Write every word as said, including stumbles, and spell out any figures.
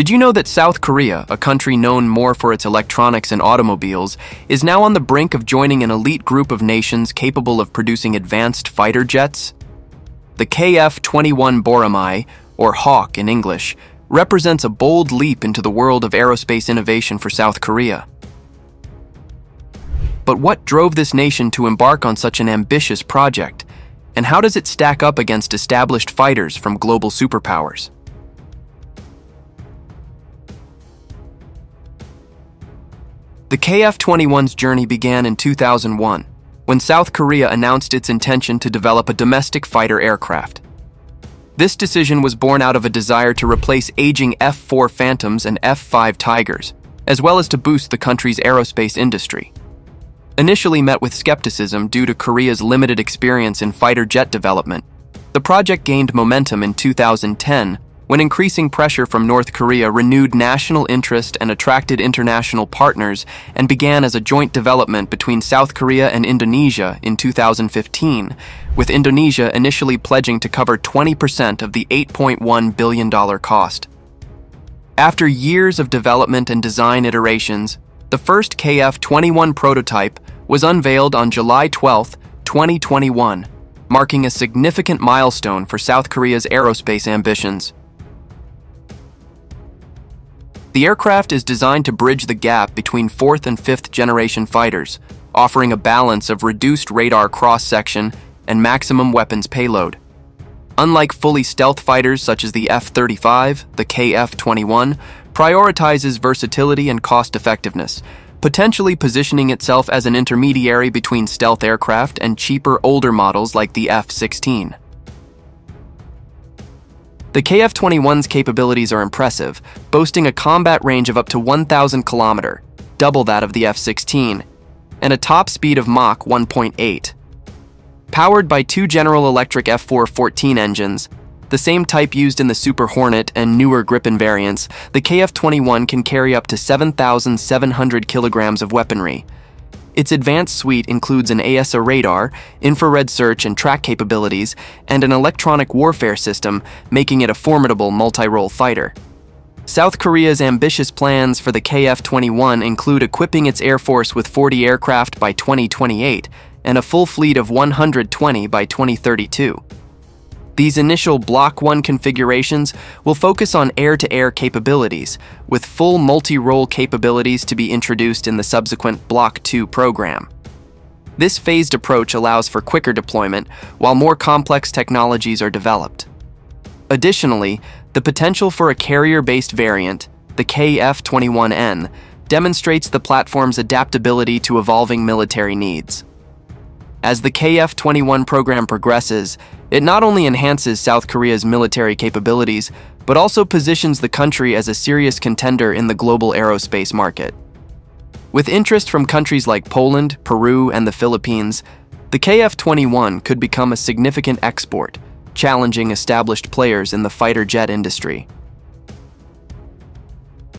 Did you know that South Korea, a country known more for its electronics and automobiles, is now on the brink of joining an elite group of nations capable of producing advanced fighter jets? The K F twenty-one Boramae, or Hawk in English, represents a bold leap into the world of aerospace innovation for South Korea. But what drove this nation to embark on such an ambitious project, and how does it stack up against established fighters from global superpowers? The K F twenty-one's journey began in two thousand one, when South Korea announced its intention to develop a domestic fighter aircraft. This decision was born out of a desire to replace aging F four Phantoms and F five Tigers, as well as to boost the country's aerospace industry. Initially met with skepticism due to Korea's limited experience in fighter jet development, the project gained momentum in two thousand ten, when increasing pressure from North Korea renewed national interest and attracted international partners and began as a joint development between South Korea and Indonesia in two thousand fifteen, with Indonesia initially pledging to cover twenty percent of the eight point one billion dollars cost. After years of development and design iterations, the first K F twenty-one prototype was unveiled on July twelfth, twenty twenty-one, marking a significant milestone for South Korea's aerospace ambitions. The aircraft is designed to bridge the gap between fourth and fifth generation fighters, offering a balance of reduced radar cross-section and maximum weapons payload. Unlike fully stealth fighters such as the F thirty-five, the K F twenty-one prioritizes versatility and cost-effectiveness, potentially positioning itself as an intermediary between stealth aircraft and cheaper older models like the F sixteen. The K F twenty-one's capabilities are impressive, boasting a combat range of up to one thousand kilometers, double that of the F sixteen, and a top speed of Mach one point eight. Powered by two General Electric F four fourteen engines, the same type used in the Super Hornet and newer Gripen variants, the K F twenty-one can carry up to seven thousand seven hundred kilograms of weaponry. Its advanced suite includes an A E S A radar, infrared search and track capabilities, and an electronic warfare system, making it a formidable multi-role fighter. South Korea's ambitious plans for the K F twenty-one include equipping its air force with forty aircraft by twenty twenty-eight and a full fleet of one hundred twenty by twenty thirty-two. These initial Block one configurations will focus on air-to-air capabilities, with full multi-role capabilities to be introduced in the subsequent Block two program. This phased approach allows for quicker deployment, while more complex technologies are developed. Additionally, the potential for a carrier-based variant, the K F twenty-one N, demonstrates the platform's adaptability to evolving military needs. As the K F twenty-one program progresses, it not only enhances South Korea's military capabilities, but also positions the country as a serious contender in the global aerospace market. With interest from countries like Poland, Peru, and the Philippines, the K F twenty-one could become a significant export, challenging established players in the fighter jet industry.